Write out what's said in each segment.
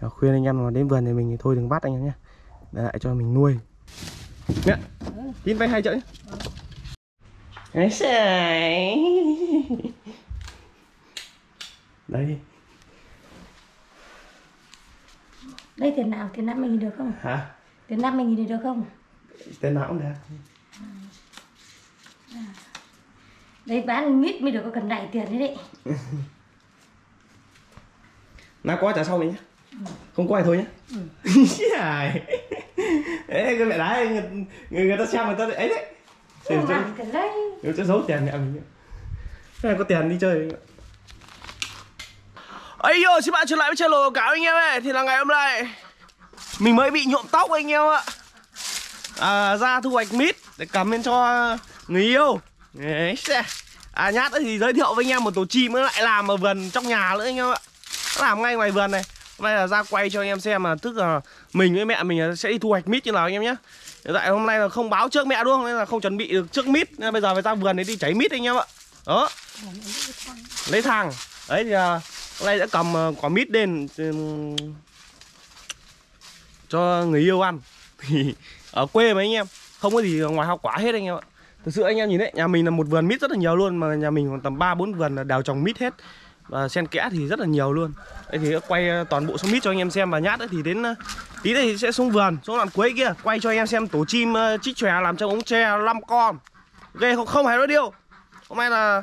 khuyên anh em mà đến vườn thì mình thì thôi đừng bắt anh em nhé, để lại cho mình nuôi. Mẹ, tin vay 2 triệu nhé. Đây. Đây tiền nào mình được không? Hả? Tiền nào mình thì được không? Tiền nào cũng được. Đấy bán mít mới được, có cần đẩy tiền đấy đấy. Nào có trả sau mình nhé. Không có ai thôi nhé. Đấy cái mẹ đá người ta xem người ta ấy đấy. Tiền đấy. Nếu cho giấu tiền mẹ mình. Cái này có tiền đi chơi. Ấy yo, xin bạn trở lại với channel Hậu Cáo anh em ơi. Thì là ngày hôm nay mình mới bị nhuộm tóc anh em ạ. Ra thu hoạch mít để cắm lên cho người yêu. Nhát thì giới thiệu với anh em một tổ chim nó lại làm ở vườn trong nhà nữa anh em ạ. Nó làm ngay ngoài vườn này. Hôm nay là ra quay cho anh em xem, mà tức là mình với mẹ mình sẽ đi thu hoạch mít như nào anh em nhé. Tại hôm nay là không báo trước mẹ đúng không, nên là không chuẩn bị được trước mít, nên bây giờ phải ra vườn để đi cháy mít anh em ạ. Đó, lấy thang. Đấy thì hôm nay đã cầm quả mít lên cho người yêu ăn. Thì ở quê mà anh em, không có gì ngoài hoa quả hết anh em ạ. Thực sự anh em nhìn đấy, nhà mình là một vườn mít rất là nhiều luôn. Mà nhà mình còn tầm 3-4 vườn là đào trồng mít hết. Và sen kẽ thì rất là nhiều luôn. Đấy thì quay toàn bộ số mít cho anh em xem. Và nhát thì đến tí này thì sẽ xuống vườn, xuống đoạn cuối kia, quay cho anh em xem tổ chim chích chòe làm trong ống tre 5 con. Ghê không hề nói điêu. Hôm nay là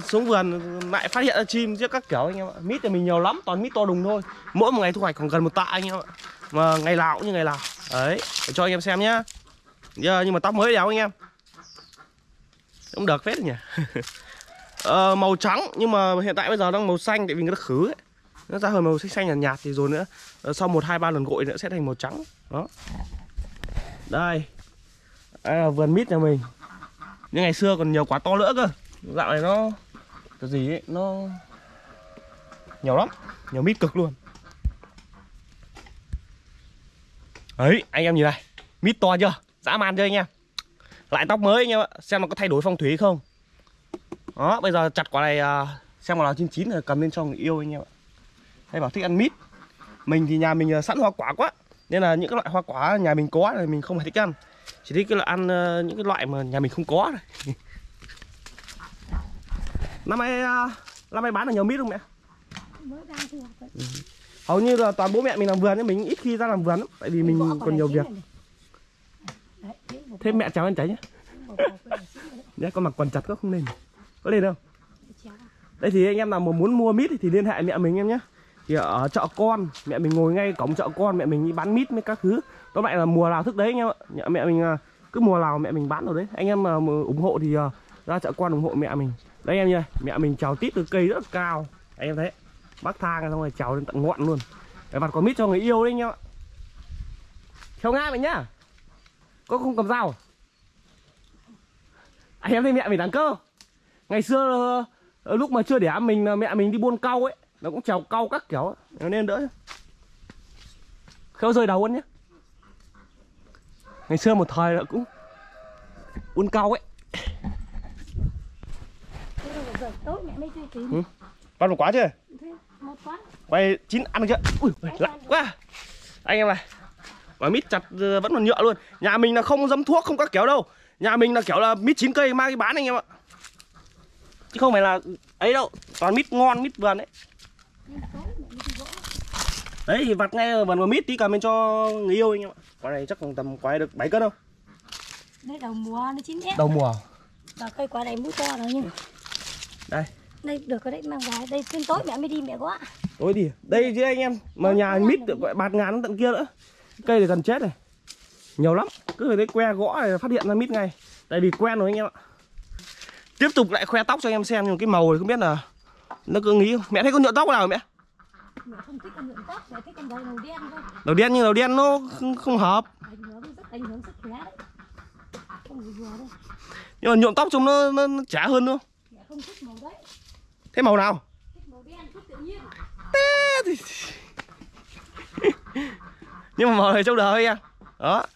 xuống vườn lại phát hiện ra chim giết các kiểu anh em ạ. Mít thì mình nhiều lắm, toàn mít to đùng thôi. Mỗi một ngày thu hoạch còn gần 1 tạ anh em ạ. Mà ngày nào cũng như ngày nào. Đấy, để cho anh em xem nhá. Nhưng mà tóc mới đéo anh em. Cũng được phết nhỉ. Màu trắng nhưng mà hiện tại bây giờ đang màu xanh, tại vì nó khứ ấy. Nó ra hơi màu xanh xanh nhạt thì rồi nữa. Sau 1-2-3 lần gội nữa sẽ thành màu trắng. Đó. Đây. Đây là vườn mít nhà mình. Nhưng ngày xưa còn nhiều quả to nữa cơ. Dạo này nó cái gì ấy, nó nhiều lắm, nhiều mít cực luôn. Đấy, anh em nhìn này, mít to chưa? Dã man chưa anh em? Lại tóc mới anh em ạ, xem nó có thay đổi phong thủy không. Đó, bây giờ chặt quả này xem quả nào chín rồi cầm lên cho người yêu anh em ạ. Hay bảo thích ăn mít. Mình thì nhà mình sẵn hoa quả quá, nên là những cái loại hoa quả nhà mình có thì mình không hề thích ăn. Chỉ thích cái loại ăn những cái loại mà nhà mình không có thôi. Năm nay bán được nhiều mít không mẹ? Mới bán thì hầu như là toàn bố mẹ mình làm vườn, nên mình ít khi ra làm vườn lắm, tại vì mình còn nhiều việc. Thế mẹ chào anh cháy nhé. Nhé, con mặc quần chặt không nên. Có nên không? Đây thì anh em nào mà muốn mua mít thì liên hệ mẹ mình em nhé. Thì ở chợ con, mẹ mình ngồi ngay cổng chợ con, mẹ mình đi bán mít với các thứ. Tóm lại là mùa nào thức đấy anh em ạ. Mẹ mình cứ mùa nào mẹ mình bán rồi đấy. Anh em mà ủng hộ thì ra chợ con ủng hộ mẹ mình. Đây em nha, mẹ mình trèo tít từ cây rất là cao. Anh em thấy, bác thang xong rồi trèo lên tận ngọn luôn. Để vặt quả mít cho người yêu đấy anh em ạ. Trèo ngang mình nhá. Có không cầm dao? Anh em thấy mẹ mình đáng cơ. Ngày xưa lúc mà chưa đẻ mình, mẹ mình đi buôn cau ấy, nó cũng trèo cau các kiểu ấy. Nên đỡ. Khéo rơi đầu luôn nhá. Ngày xưa một thời là cũng buôn cau ấy. Tối mẹ mới chơi kín. Bắt một quá chưa? Một quá. Quay chín ăn được chưa? Ui, lạnh quá. Anh em này. Quả mít chặt vẫn còn nhựa luôn. Nhà mình là không dấm thuốc, không các kiểu đâu. Nhà mình là kiểu là mít chín cây mang đi bán anh em ạ. Chứ không phải là ấy đâu, toàn mít ngon, mít vườn đấy. Đấy thì vặt ngay vườn quả mít tí cầm lên cho người yêu anh em ạ. Quả này chắc tầm quả được 7 cân đâu. Đấy đầu mùa nó chín hết. Đầu mùa. Và cây quả này mũi to rồi nhưng đây đây được cái đấy mang về đây trên tối mẹ mới đi mẹ quá tối đi đây chứ anh em mà nhà mít được gọi bạt ngàn tận kia nữa, cây này gần chết này, nhiều lắm, cứ thấy que gõ này phát hiện ra mít ngay, tại vì quen rồi anh em ạ. Tiếp tục lại khoe tóc cho anh em xem, nhưng cái màu này không biết là nó cứ nghĩ. Mẹ thấy con nhuộm tóc nào mẹ? Mẹ không thích con nhuộm tóc, mẹ thích con đầu đen thôi. Đầu đen nhưng đầu đen nó không hợp. Ảnh hưởng sức khỏe đấy. Không vừa đâu. Nhưng mà nhuộm tóc trông nó trẻ hơn nữa. Không thích màu đấy. Thế màu nào? Thích màu đen, thích tự nhiên. Thì... Nhưng mà màu này trông đời anh em. Đó.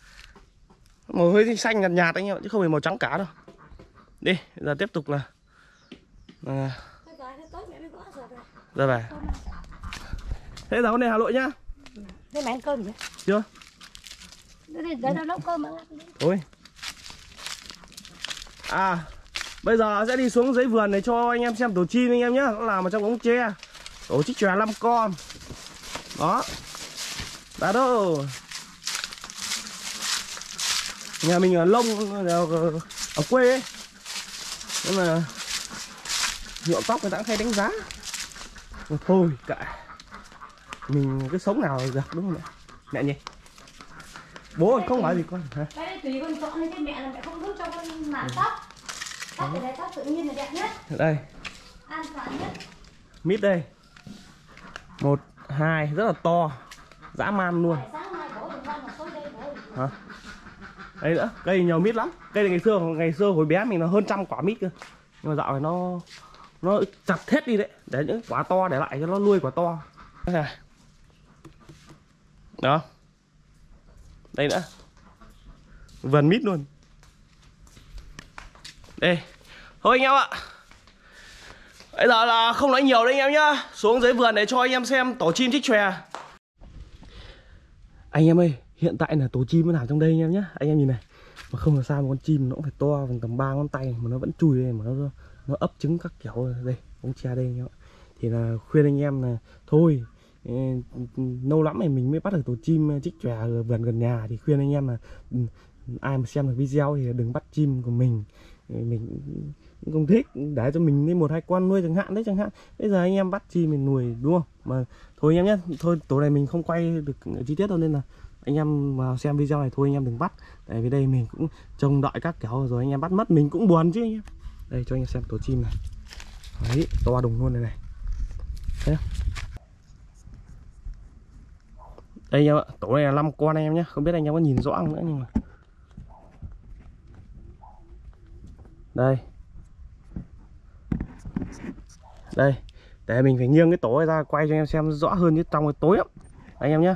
Màu hơi xanh nhạt nhạt anh em, chứ không phải màu trắng cả đâu. Đi, giờ tiếp tục là giờ về. Thế là hôm nay Hà Nội nhá. Thế mày ăn cơm gì vậy? Chưa. Đấy là nấu cơm mà. Ôi. À, bây giờ sẽ đi xuống dưới vườn này cho anh em xem tổ chim anh em nhá. Nó làm ở trong ống tre. Tổ chích chòe 5 con. Đó. Đã đâu. Nhà mình ở lông, ở quê ấy. Nhưng mà nhuộm tóc người ta cũng hay đánh giá. Mà thôi kệ, mình cái sống nào được đúng không ạ? Mẹ nhỉ? Bố không nói gì con hả? Cái này tùy con chọn chứ mẹ là mẹ không giúp cho con mạ tóc. Tóc thì lấy tóc tự nhiên là đẹp nhất. Đây. An toàn nhất. Mít đây. 1, 2 rất là to. Dã man luôn. Hả? Đây nữa, cây nhiều mít lắm. Cây này ngày xưa hồi bé mình là hơn 100 quả mít cơ. Nhưng mà dạo này nó chặt hết đi đấy, để những quả to để lại cho nó nuôi quả to. Đó. Đây nữa. Vườn mít luôn. Đây. Thôi anh em ạ. Bây giờ là không nói nhiều đấy anh em nhá. Xuống dưới vườn để cho anh em xem tổ chim chích chòe. Anh em ơi, hiện tại là tổ chim nó nằm trong đây anh em nhá. Anh em nhìn này. Mà không là sao mà con chim nó cũng phải to bằng tầm 3 ngón tay mà nó vẫn chui đây mà nó ấp trứng các kiểu đây, ống tre đây anh em ạ. Thì là khuyên anh em là thôi lâu lắm này mình mới bắt được tổ chim chích chòe ở vườn gần nhà, thì khuyên anh em là ai mà xem được video thì đừng bắt chim của mình cũng không thích, để cho mình lấy 1-2 con nuôi chẳng hạn. Bây giờ anh em bắt chim mình nuôi đúng không? Mà thôi anh em nhé, thôi tối này mình không quay được chi tiết đâu, nên là anh em vào xem video này thôi anh em đừng bắt, tại vì đây mình cũng trông đợi các kiểu rồi anh em bắt mất mình cũng buồn chứ anh em. Đây cho anh em xem tổ chim này. Đấy, to đùng luôn này này. Thấy không? Đây anh em ạ, tổ này là 5 con anh em nhé, không biết anh em có nhìn rõ không nữa nhưng mà đây để mình phải nghiêng cái tổ này ra quay cho anh em xem rõ hơn, chứ trong cái tối lắm anh em nhé.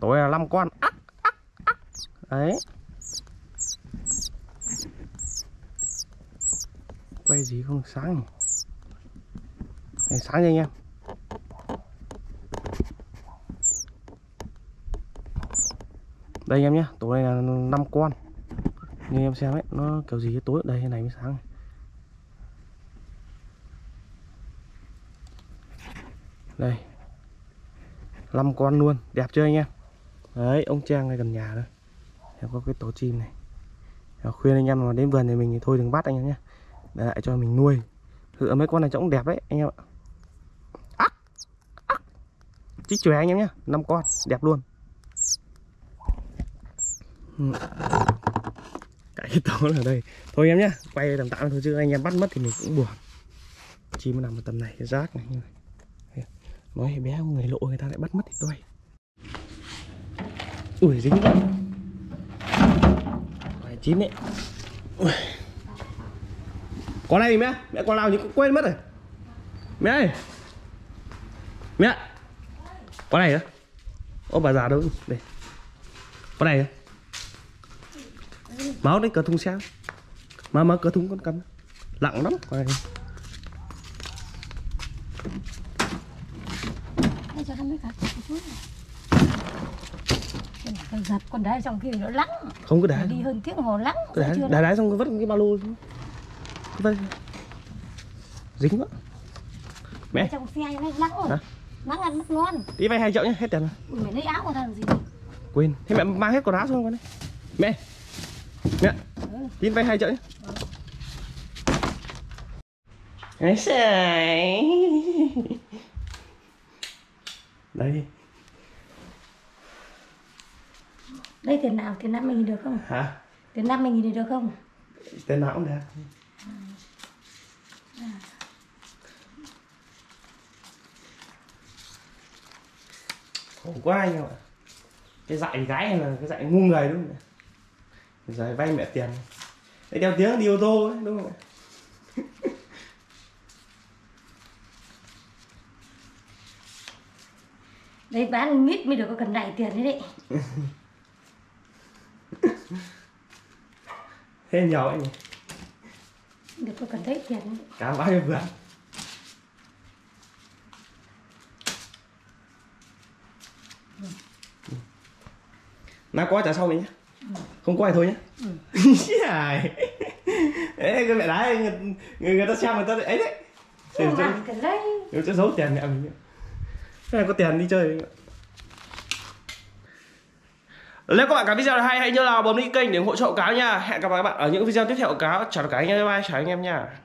Tổ này là 5 con đấy, quay gì không sáng này. Để sáng nha anh em. Đây anh em nhé, tổ này là 5 con. Như em xem ấy, nó kiểu gì tối đây này mới sáng. Đây. 5 con luôn, đẹp chưa anh em? Đấy, ông Trang này gần nhà thôi. Em có cái tổ chim này. Em khuyên anh em mà đến vườn thì mình thì thôi đừng bắt anh em nhé. Để lại cho mình nuôi. Thử mấy con này cũng đẹp đấy anh em ạ. Chích chòe anh em nhé, 5 con, đẹp luôn. Cái tổ là đây. Thôi em nhé, quay tầm tạm thôi chứ anh em bắt mất thì mình cũng buồn. Chim nó nằm ở tầm này, cái rác này như này. Nói bé người lộ người ta lại bắt mất thì tôi. Ui dính quá. Phải chín đấy. Ui. Con này mẹ con nào cũng quên mất rồi. Mẹ ơi. Mẹ. Con này nữa. Ô bà già đâu đây. Con này nữa. Máu đấy, cửa thùng sao mà mở cửa thùng con cắm lặng lắm này. Giật con đá trong kia nó lắng không, cứ đá đi hơn tiếng hồ lắng đá xong vứt cái ba lô vâng dính quá mẹ. Trong xe này lắng rồi. Hả? Lắng ăn mất ngon. Đi vay 2 triệu nhé, hết tiền rồi. Mẹ lấy áo của thằng gì quên, thế mẹ mang hết quần áo xuống con đấy mẹ. Mẹ, tin vay 2 triệu nhé. Đây. Đây tiền nào mình được không? Hả? Tiền năm mình được không? Tiền nào cũng được. Khổ quá anh em ạ. Cái dạy gái này là cái dạy ngu người đúng không? Rồi vay mẹ tiền. Đấy đeo tiếng đi ô tô ấy, đúng không? Đấy bán mít mới được có cần đẩy tiền đấy. Thế nhiều anh nhỉ? Được có cần đẩy tiền. Cả bao nhiêu vườn. Má có trả sau này nhé. Không có này thôi nhé. Đấy, cái mẹ đá người ta xem người ta ấy đấy. Tiền chứ cho giấu tiền mẹ mình. Cái này có tiền đi chơi. Nếu các bạn cảm video này hay, hãy nhớ là bấm đăng ký kênh để ủng hộ Hậu Cáo nha. Hẹn gặp lại các bạn ở những video tiếp theo Hậu Cáo. Chào các anh em, bye bye, chào anh em nha.